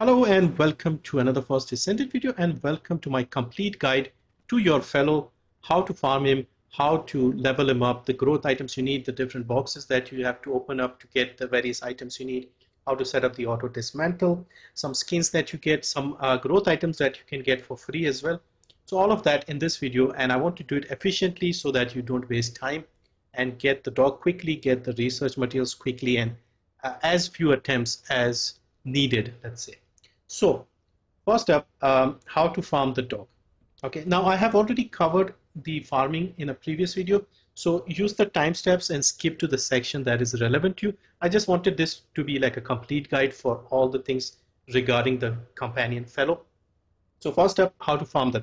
Hello and welcome to another First Descendant video, and welcome to my complete guide to your Fellow, how to farm him, how to level him up, the growth items you need, the different boxes that you have to open up to get the various items you need, how to set up the auto-dismantle, some skins that you get, some growth items that you can get for free as well. So all of that in this video, and I want to do it efficiently so that you don't waste time and get the dog quickly, get the research materials quickly, and as few attempts as needed, let's say. So first up, how to farm the dog. Okay, now I have already covered the farming in a previous video, so use the timestamps and skip to the section that is relevant to you. I just wanted this to be like a complete guide for all the things regarding the companion Fellow. So first up, how to farm the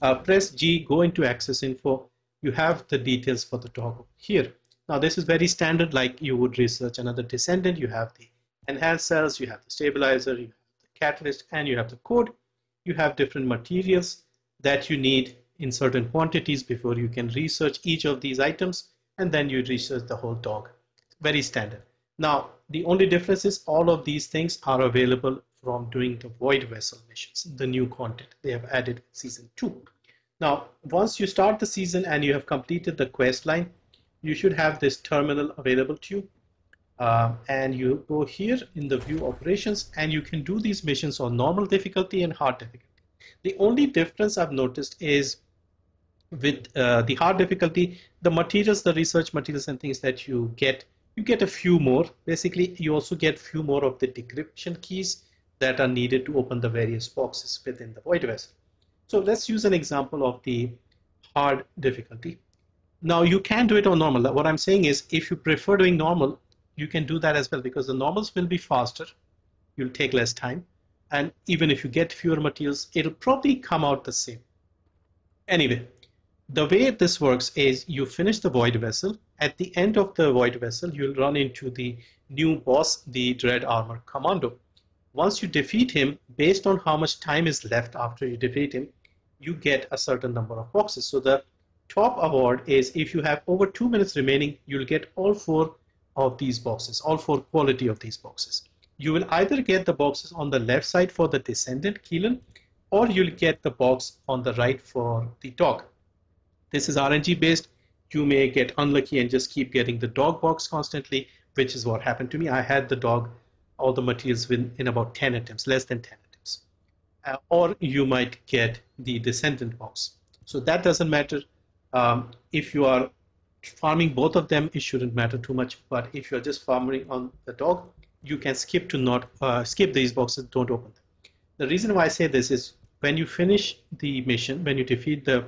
dog. Press G, go into access info. You have the details for the dog here. Now this is very standard, like you would research another descendant. You have the enhanced cells, you have the stabilizer, you have catalyst, and you have the code. You have different materials that you need in certain quantities before you can research each of these items, and then you research the whole dog. Very standard. Now the only difference is all of these things are available from doing the Void Vessel missions, the new content they have added season 2. Now once you start the season and you have completed the quest line, you should have this terminal available to you. And you go here in the view operations, and you can do these missions on normal difficulty and hard difficulty. The only difference I've noticed is with the hard difficulty, the materials, the research materials and things that you get a few more. Basically, you also get few more of the decryption keys that are needed to open the various boxes within the Void Vessel. So let's use an example of the hard difficulty. Now you can do it on normal. What I'm saying is, if you prefer doing normal, you can do that as well, because the normals will be faster, you'll take less time, and even if you get fewer materials, it'll probably come out the same. Anyway, the way this works is you finish the Void Vessel. At the end of the Void Vessel, you'll run into the new boss, the Dread Armor Commando. Once you defeat him, based on how much time is left after you defeat him, you get a certain number of boxes. So the top award is, if you have over 2 minutes remaining, you'll get all 4 of these boxes, all 4 quality of these boxes. You will either get the boxes on the left side for the descendant Keelan, or you'll get the box on the right for the dog. This is RNG based. You may get unlucky and just keep getting the dog box constantly, which is what happened to me. I had the dog, all the materials in about 10 attempts, less than 10 attempts. Or you might get the descendant box. So that doesn't matter. If you are farming both of them, it shouldn't matter too much, but if you're just farming on the dog, you can skip to skip these boxes, don't open them. The reason why I say this is, when you finish the mission, when you defeat the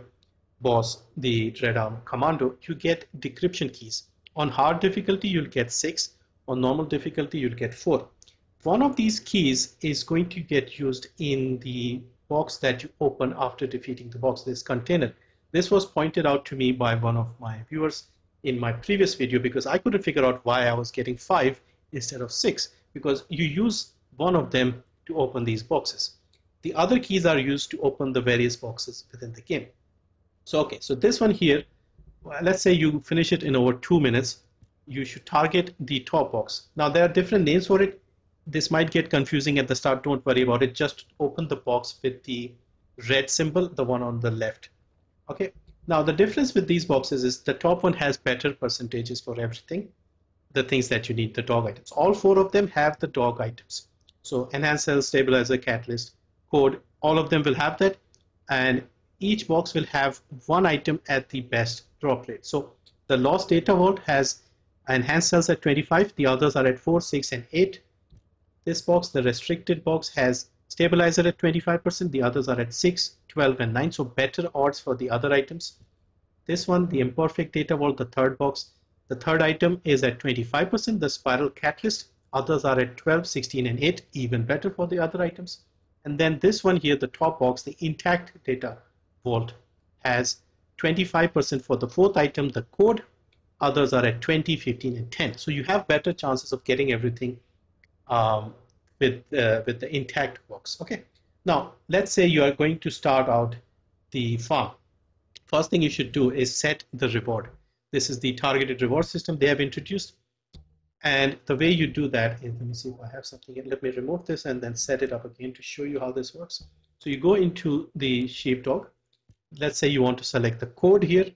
boss, the Dread Armor Commando, you get decryption keys. On hard difficulty, you'll get 6. On normal difficulty, you'll get 4. One of these keys is going to get used in the box that you open after defeating the boss, this container. This was pointed out to me by one of my viewers in my previous video, because I couldn't figure out why I was getting 5 instead of 6, because you use one of them to open these boxes. The other keys are used to open the various boxes within the game. So okay, so this one here, let's say you finish it in over 2 minutes, you should target the top box. Now there are different names for it. This might get confusing at the start, don't worry about it. Just open the box with the red symbol, the one on the left. Okay, now the difference with these boxes is the top one has better percentages for everything, the things that you need, the dog items. All 4 of them have the dog items. So enhanced cell, stabilizer, catalyst, code, all of them will have that, and each box will have 1 item at the best drop rate. So the lost data vault has enhanced cells at 25, the others are at 4, 6 and 8. This box, the restricted box, has stabilizer at 25%, the others are at 6, 12 and 9, so better odds for the other items. This one, the imperfect data vault, the third box, the third item is at 25%, the spiral catalyst, others are at 12, 16 and 8, even better for the other items. And then this one here, the top box, the intact data vault, has 25% for the 4th item, the code, others are at 20, 15 and 10. So you have better chances of getting everything with the intact box. Okay, now let's say you are going to start out the farm. First thing you should do is set the reward. This is the targeted reward system they have introduced, And the way you do that is, let me see if I have something. Let me remove this and then set it up again to show you how this works. So you go into the sheepdog. Let's say you want to select the code here.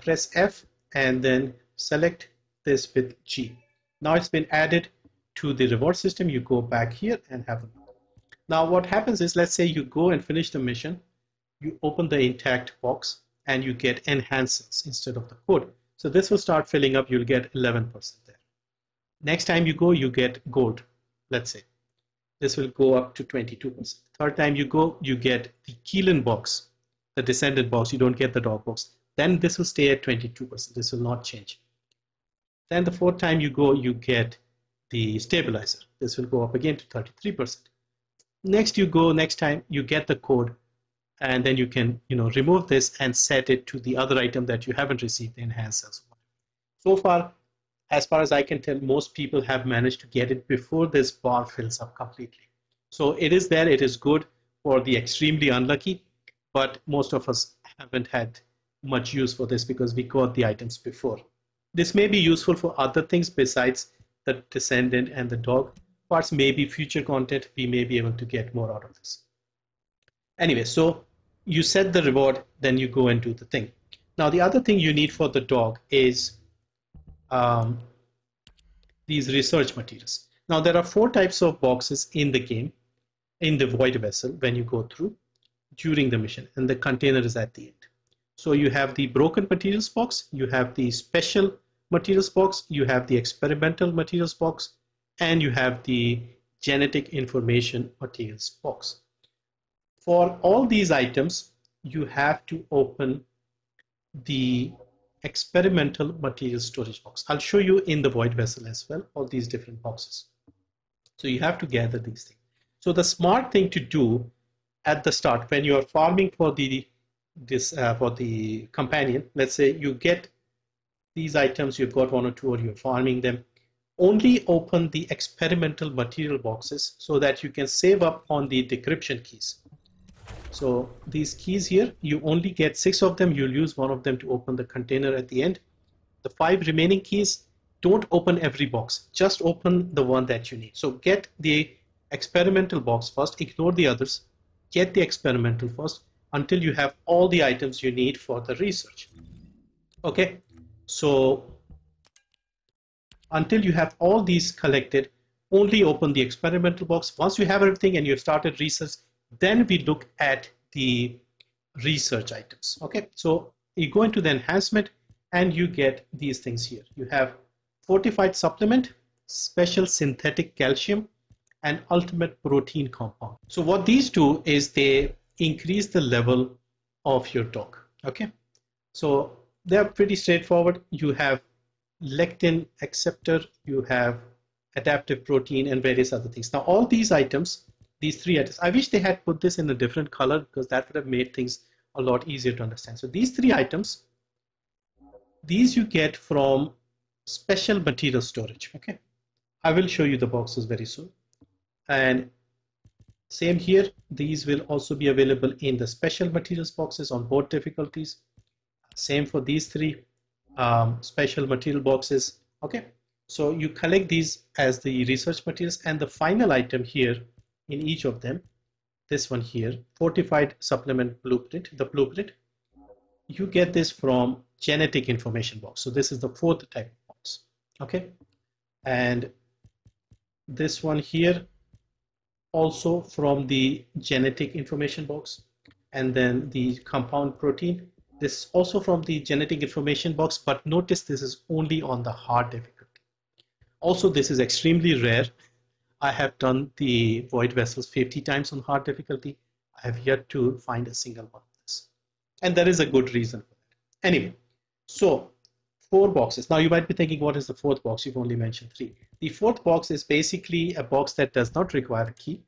Press F and then select this with G. Now it's been added to the reward system. You go back here and have a look. Now what happens is, let's say you go and finish the mission. You open the intact box and you get enhancements instead of the code. So this will start filling up. You'll get 11% there. Next time you go, you get gold, let's say. This will go up to 22%. Third time you go, you get the Keelan box, the descendant box. You don't get the dog box. Then this will stay at 22%. This will not change. Then the fourth time you go, you get the stabilizer. This will go up again to 33%. Next you go, next time you get the code, and then you can remove this and set it to the other item that you haven't received, the enhancers. So far as I can tell, most people have managed to get it before this bar fills up completely. So it is there, it is good for the extremely unlucky, but most of us haven't had much use for this because we got the items before. This may be useful for other things besides the descendant and the dog parts. Maybe future content, we may be able to get more out of this. Anyway, so you set the reward, then you go and do the thing. Now the other thing you need for the dog is these research materials. Now there are four types of boxes in the game, in the Void Vessel, when you go through during the mission, and the container is at the end. So you have the broken materials box, you have the special materials box, you have the experimental materials box, and you have the genetic information materials box. For all these items, you have to open the experimental material storage box. I'll show you in the Void Vessel as well, all these different boxes. So you have to gather these things. So the smart thing to do at the start, when you are farming for the for the companion, let's say you get these items, you've got one or two, or you're farming them, only open the experimental material boxes so that you can save up on the decryption keys. So these keys here, you only get 6 of them. You'll use one of them to open the container at the end. The 5 remaining keys, don't open every box. Just open the one that you need. So get the experimental box first. Ignore the others. Get the experimental first until you have all the items you need for the research. Okay. So until you have all these collected, only open the experimental box. Once you have everything and you've started research, then we look at the research items. Okay, so you go into the enhancement and you get these things here. You have fortified supplement, special synthetic calcium, and ultimate protein compound. So what these do is they increase the level of your dog. Okay, so they are pretty straightforward. You have lectin acceptor, you have adaptive protein, and various other things. Now all these items, these 3 items, I wish they had put this in a different color because that would have made things a lot easier to understand. So these 3 items, these you get from special material storage. Okay, I will show you the boxes very soon. And same here, these will also be available in the special materials boxes on board difficulties. Same for these 3 special material boxes. Okay, so you collect these as the research materials, and the final item here in each of them, this one here, fortified supplement blueprint, the blueprint, you get this from genetic information box. So this is the 4th type of box. Okay, and this one here also from the genetic information box, and then the compound protein, this is also from the genetic information box, but notice this is only on the hard difficulty. Also this is extremely rare. I have done the Void Vessels 50 times on hard difficulty. I have yet to find a single one of this. And there is a good reason for that. Anyway, so 4 boxes. Now you might be thinking, what is the 4th box? You've only mentioned 3. The 4th box is basically a box that does not require a key,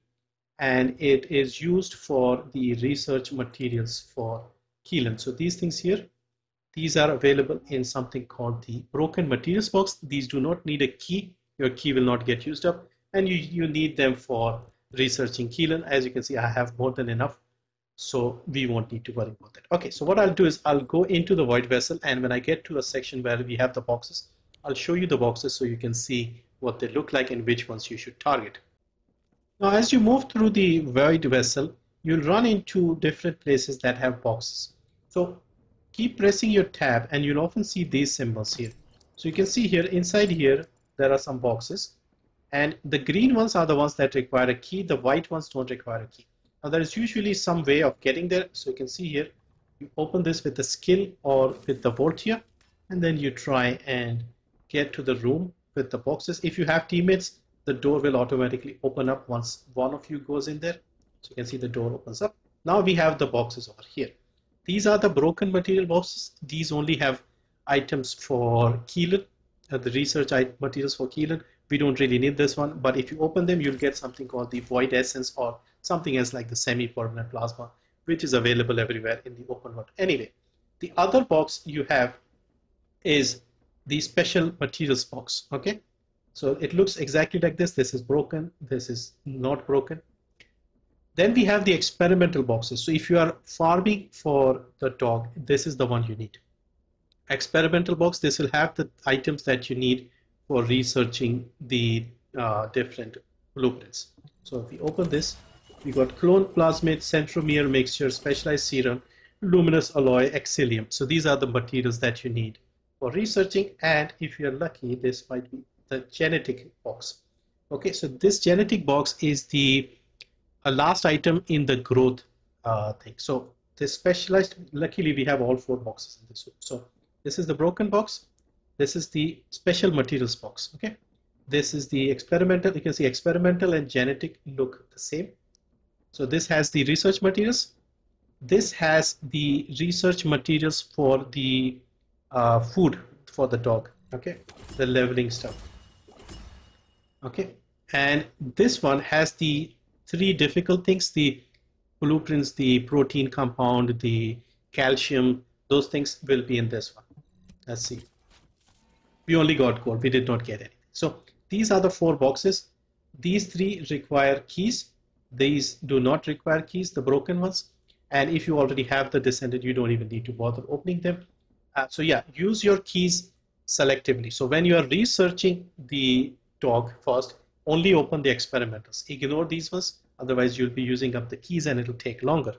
and it is used for the research materials for Keelan. So these things here, these are available in something called the broken materials box. These do not need a key. Your key will not get used up. And you need them for researching Keelan. As you can see, I have more than enough, so we won't need to worry about that. Okay, so what I'll do is I'll go into the Void Vessel, and when I get to a section where we have the boxes, I'll show you the boxes so you can see what they look like and which ones you should target. Now, as you move through the Void Vessel, you'll run into different places that have boxes. So keep pressing your tab and you'll often see these symbols here. So you can see here, inside here, there are some boxes. And the green ones are the ones that require a key, the white ones don't require a key. Now there is usually some way of getting there. So you can see here, you open this with a skill or with the bolt here, and then you try and get to the room with the boxes. If you have teammates, the door will automatically open up once one of you goes in there. So you can see the door opens up. Now we have the boxes over here. These are the broken material boxes. These only have items for Keelan, the research materials for Keelan. We don't really need this one, but if you open them, you'll get something called the Void Essence or something else like the semi-permanent plasma, which is available everywhere in the open world. Anyway, the other box you have is the special materials box, okay? So it looks exactly like this. This is broken, this is not broken. Then we have the experimental boxes. So if you are farming for the dog, this is the one you need. Experimental box, this will have the items that you need for researching the different blueprints. So if we open this, we got clone plasmid, centromere mixture, specialized serum, luminous alloy, exilium. So these are the materials that you need for researching, and if you're lucky, this might be the genetic box. Okay, so this genetic box is the last item in the growth thing. So this specialized, luckily we have all four boxes in this one. So this is the broken box. This is the special materials box, okay? This is the experimental. You can see experimental and genetic look the same. So this has the research materials. This has the research materials for the food for the dog, okay? The leveling stuff, okay? And this one has the three difficult things, the blueprints, the protein compound, the calcium. Those things will be in this one. Let's see. We only got gold, we did not get anything. So these are the four boxes. These three require keys. These do not require keys, the broken ones. And if you already have the descendant, you don't even need to bother opening them. So yeah, use your keys selectively. So when you are researching the dog first, only open the experimentals. Ignore these ones, otherwise you'll be using up the keys and it'll take longer.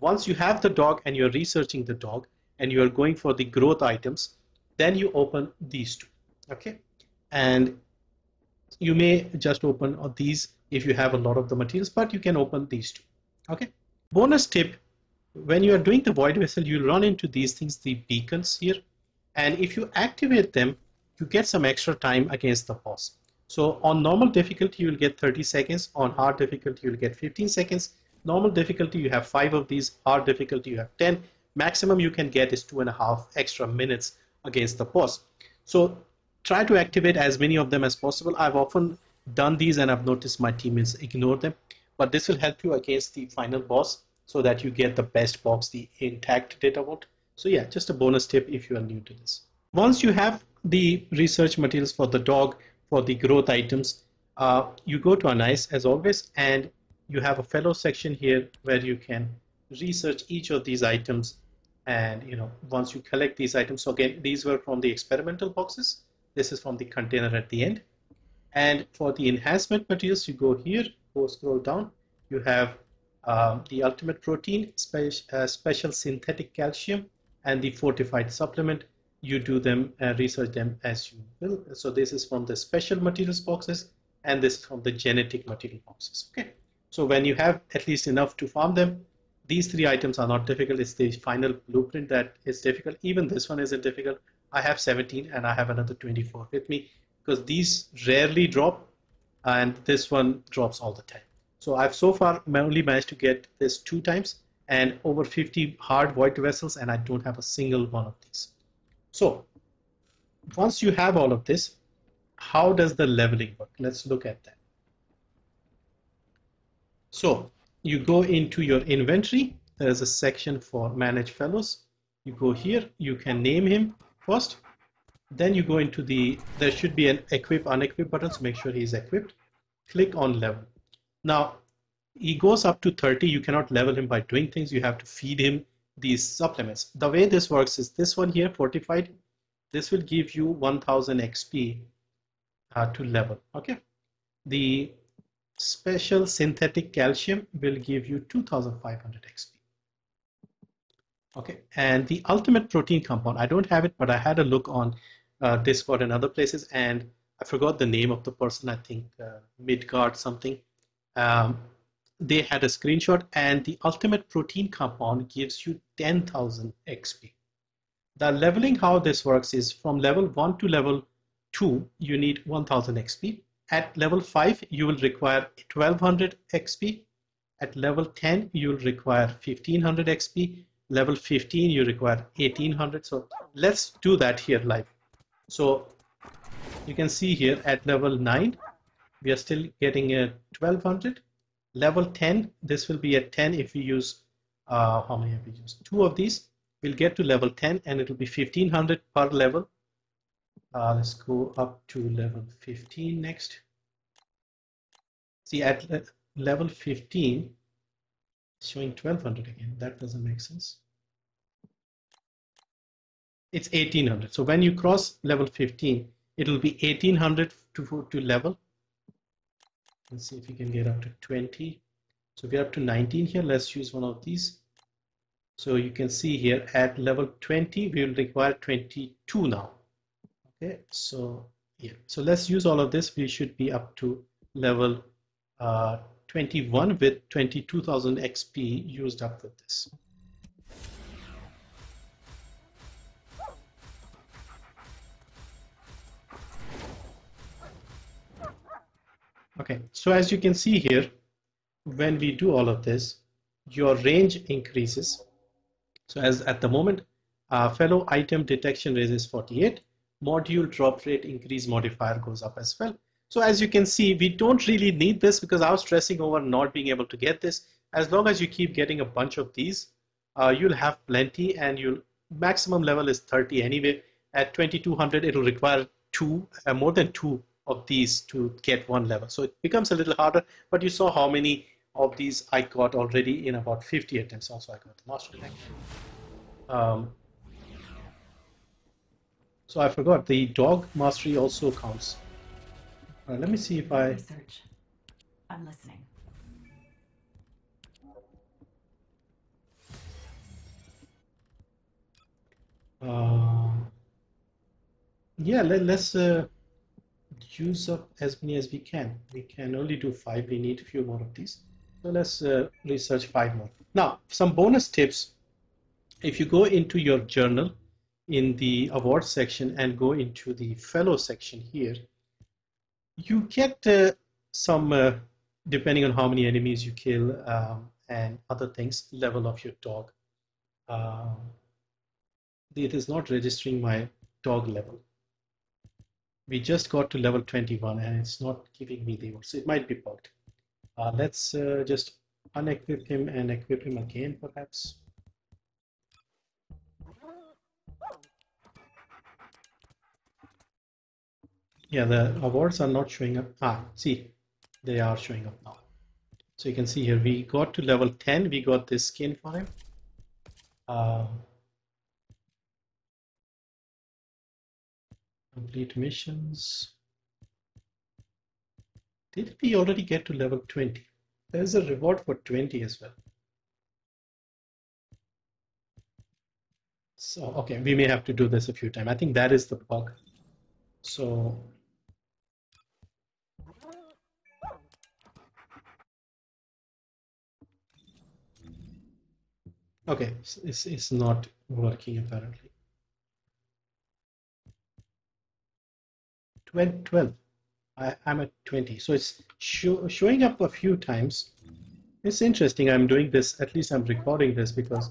Once you have the dog and you're researching the dog and you're going for the growth items, then you open these two, okay? And you may just open these if you have a lot of the materials, but you can open these two, okay? Bonus tip, when you are doing the Void Vessel, you'll run into these things, the beacons here, and if you activate them, you get some extra time against the boss. So on normal difficulty, you'll get 30 seconds. On hard difficulty, you'll get 15 seconds. Normal difficulty, you have 5 of these. Hard difficulty, you have 10. Maximum you can get is 2.5 extra minutes against the boss. So try to activate as many of them as possible. I've often done these and I've noticed my teammates ignore them, but this will help you against the final boss so that you get the best box, the intact data vault. So yeah, just a bonus tip if you are new to this. Once you have the research materials for the dog, for the growth items, you go to Anais as always, and you have a Fellow section here where you can research each of these items. And you know, once you collect these items, so again, these were from the experimental boxes. This is from the container at the end. And for the enhancement materials, you go here, go scroll down. You have the ultimate protein, special synthetic calcium, and the fortified supplement. You do them, research them as you will. So this is from the special materials boxes, and this is from the genetic material boxes. Okay. So when you have at least enough to farm them, these three items are not difficult. It's the final blueprint that is difficult. Even this one isn't difficult. I have 17 and I have another 24 with me because these rarely drop and this one drops all the time. So I've so far only managed to get this 2 times and over 50 hard Void Vessels, and I don't have a single one of these. So once you have all of this, how does the leveling work? Let's look at that. So you go into your inventory. There is a section for Manage Fellows. You go here, you can name him first. Then you go into the, there should be an Equip, Unequip button, so make sure he's equipped. Click on Level. Now, he goes up to 30. You cannot level him by doing things. You have to feed him these supplements. The way this works is this one here, Fortified. This will give you 1000 XP to level. Okay, the special synthetic calcium will give you 2500 XP. Okay, and the ultimate protein compound, I don't have it, but I had a look on Discord and other places, and I forgot the name of the person, I think Midgard something. They had a screenshot, and the ultimate protein compound gives you 10,000 XP. The leveling, how this works is from level 1 to level 2, you need 1000 XP. At level 5, you will require 1200 XP. At level 10, you will require 1500 XP. Level 15, you require 1800. So let's do that here live. So you can see here at level 9, we are still getting a 1200. Level 10, this will be at 10 if we use, how many have we used? 2 of these. We'll get to level 10 and it will be 1500 per level. Let's go up to level 15 next. See, at level 15, showing 1200 again. That doesn't make sense. It's 1800. So when you cross level 15, it will be 1800 to level. Let's see if we can get up to 20. So we're up to 19 here. Let's use one of these. So you can see here at level 20, we will require 22 now. Okay, so yeah, so let's use all of this. We should be up to level 21 with 22,000 XP used up with this. Okay, so as you can see here, when we do all of this, your range increases. So as at the moment, fellow item detection raises 48, module drop rate increase modifier goes up as well. So as you can see, we don't really need this because I was stressing over not being able to get this. As long as you keep getting a bunch of these, you'll have plenty, and you'll maximum level is 30 anyway. At 2200, it'll require more than two of these to get one level. So it becomes a little harder, but you saw how many of these I got already in about 50 attempts. Also, I got the Mastery Rank. So I forgot the dog mastery also counts. All right, let me see if I research. I'm listening. Yeah, let's use up as many as we can. We can only do 5. We need a few more of these. So let's research 5 more. Now, some bonus tips. If you go into your journal in the award section and go into the fellow section here, you get some, depending on how many enemies you kill and other things, level of your dog. It is not registering my dog level. We just got to level 21 and it's not giving me the, so it might be bugged. Let's just unequip him and equip him again, perhaps. Yeah, the awards are not showing up. Ah, see, they are showing up now. So you can see here, we got to level 10. We got this skin for him. Complete missions. Did we already get to level 20? There's a reward for 20 as well. So, okay, we may have to do this a few times. I think that is the bug. So, okay, it's not working apparently. 12. I'm at 20, so it's showing up a few times. It's interesting. I'm doing this, at least I'm recording this, because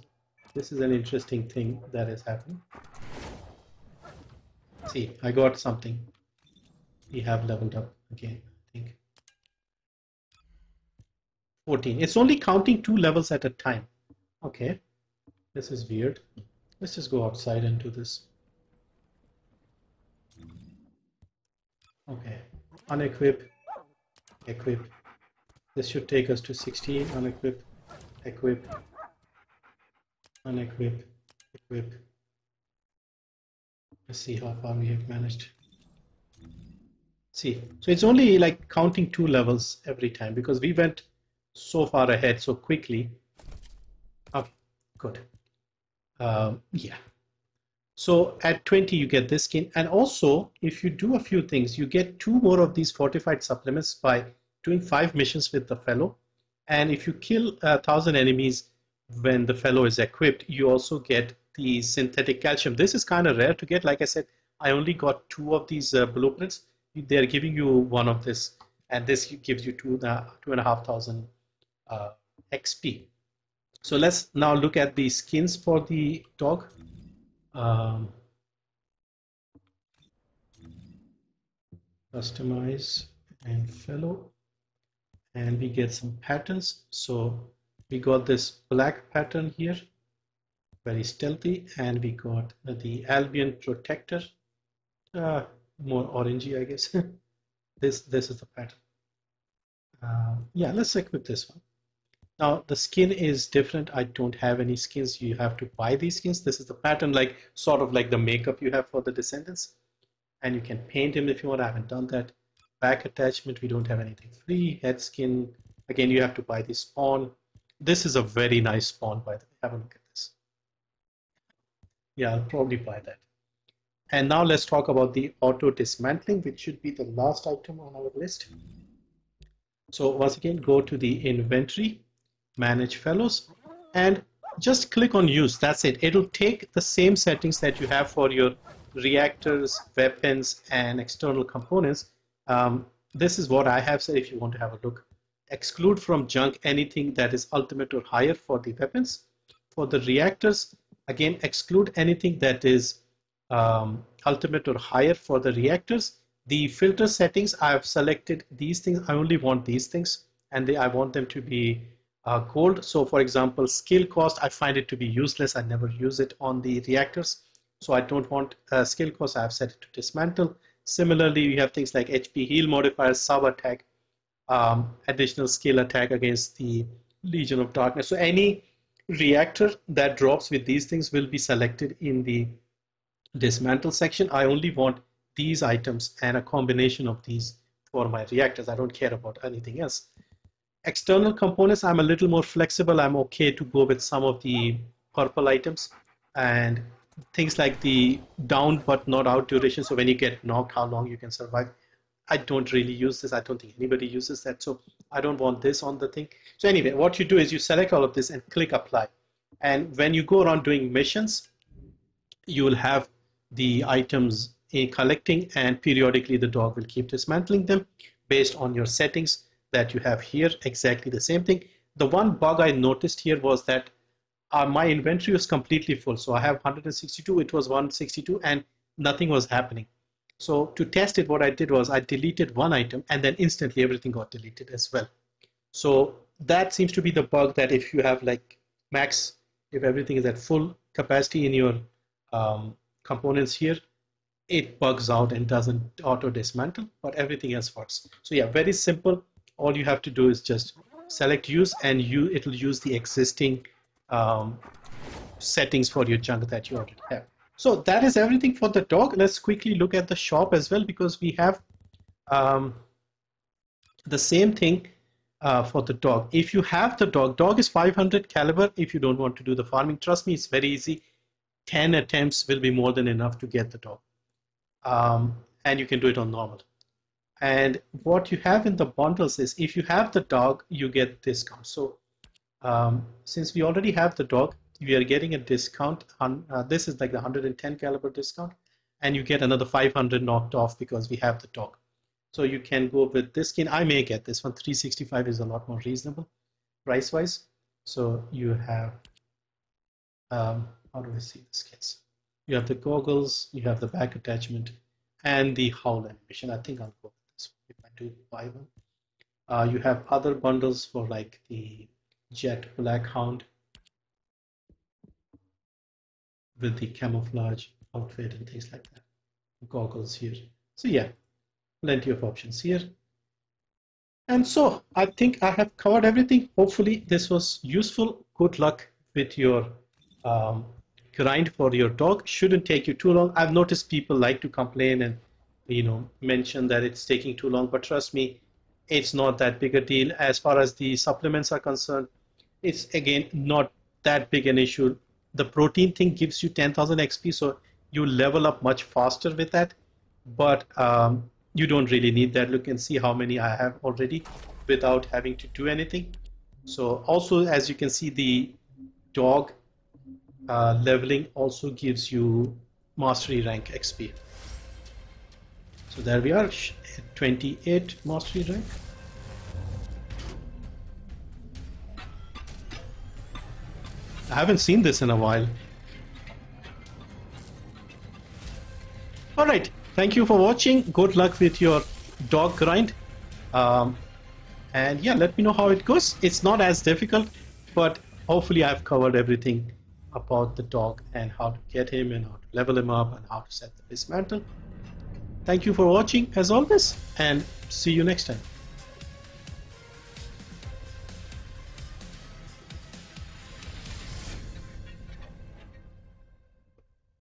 this is an interesting thing that has happened. See, I got something. We have leveled up again, I think. 14. It's only counting 2 levels at a time. Okay, this is weird. Let's just go outside and do this. Okay. Unequip, equip. This should take us to 16. Unequip, equip, unequip, equip. Let's see how far we have managed. See, so it's only like counting 2 levels every time because we went so far ahead so quickly. Oh, good. Yeah. So at 20, you get this skin. And also, if you do a few things, you get 2 more of these fortified supplements by doing 5 missions with the Fellow. And if you kill 1,000 enemies when the Fellow is equipped, you also get the synthetic calcium. This is kind of rare to get. Like I said, I only got 2 of these blueprints. They are giving you 1 of this, and this gives you 2,500 XP. So let's now look at the skins for the dog. Customize and Fellow, and we get some patterns. So we got this black pattern here, very stealthy, and we got the Albion Protector. More orangey, I guess. This is the pattern. Yeah, let's equip this one. Now the skin is different. I don't have any skins. You have to buy these skins. This is the pattern, like sort of like the makeup you have for the Descendants, and you can paint him if you want. I haven't done that. Back attachment, we don't have anything free. Head skin, again, you have to buy this spawn. This is a very nice spawn, by the way. Have a look at this. Yeah, I'll probably buy that. And now let's talk about the auto-dismantling, which should be the last item on our list. So once again, go to the inventory, manage Fellows, and just click on use. That's it. It'll take the same settings that you have for your reactors, weapons, and external components. This is what I have said if you want to have a look. Exclude from junk anything that is ultimate or higher for the weapons. For the reactors, again, exclude anything that is ultimate or higher for the reactors. The filter settings, I've selected these things. I only want these things, and I want them to be gold. So for example, skill cost, I find it to be useless. I never use it on the reactors. So I don't want skill cost. I've set it to dismantle. Similarly, we have things like HP heal modifier, sub attack, additional skill attack against the Legion of Darkness. So any reactor that drops with these things will be selected in the dismantle section. I only want these items and a combination of these for my reactors. I don't care about anything else. External components, I'm a little more flexible. I'm okay to go with some of the purple items and things like the down but not out duration. So when you get knocked, how long you can survive. I don't really use this. I don't think anybody uses that. So I don't want this on the thing. So anyway, what you do is you select all of this and click apply. And when you go around doing missions, you will have the items in collecting, and periodically the dog will keep dismantling them based on your settings that you have here. Exactly the same thing. The one bug I noticed here was that my inventory was completely full. So I have 162, it was 162, and nothing was happening. So to test it, what I did was I deleted 1 item, and then instantly everything got deleted as well. So that seems to be the bug, that if you have like max, if everything is at full capacity in your components here, it bugs out and doesn't auto dismantle, but everything else works. So yeah, very simple. All you have to do is just select use, and it'll use the existing settings for your junk that you already have. So that is everything for the dog. Let's quickly look at the shop as well, because we have the same thing for the dog. If you have the dog, dog is 500 caliber. If you don't want to do the farming, trust me, it's very easy. 10 attempts will be more than enough to get the dog. And you can do it on normal. And what you have in the bundles is, if you have the dog, you get discount. So since we already have the dog, we are getting a discount. This is like the 110 caliber discount, and you get another 500 knocked off because we have the dog. So you can go with this skin. I may get this one. 365 is a lot more reasonable price-wise. So you have... how do I see the skins? You have the goggles, you have the back attachment, and the howl animation. I think I'll go with this one if I do buy one. You have other bundles for like the Jet Black Hound with the camouflage outfit and things like that. Goggles here. So yeah, plenty of options here. And so I think I have covered everything. Hopefully this was useful. Good luck with your grind for your dog shouldn't take you too long. I've noticed people like to complain and, you know, mention that it's taking too long, but trust me, it's not that big a deal. As far as the supplements are concerned, it's again not that big an issue. The protein thing gives you 10,000 XP, so you level up much faster with that, but you don't really need that. Look and see how many I have already without having to do anything. So also, as you can see, the dog leveling also gives you Mastery Rank XP. So there we are, 28 Mastery Rank. I haven't seen this in a while. Alright, thank you for watching. Good luck with your dog grind. And yeah, let me know how it goes. It's not as difficult, but hopefully I've covered everything about the dog and how to get him and how to level him up and how to set the dismantle. Thank you for watching as always, and see you next time.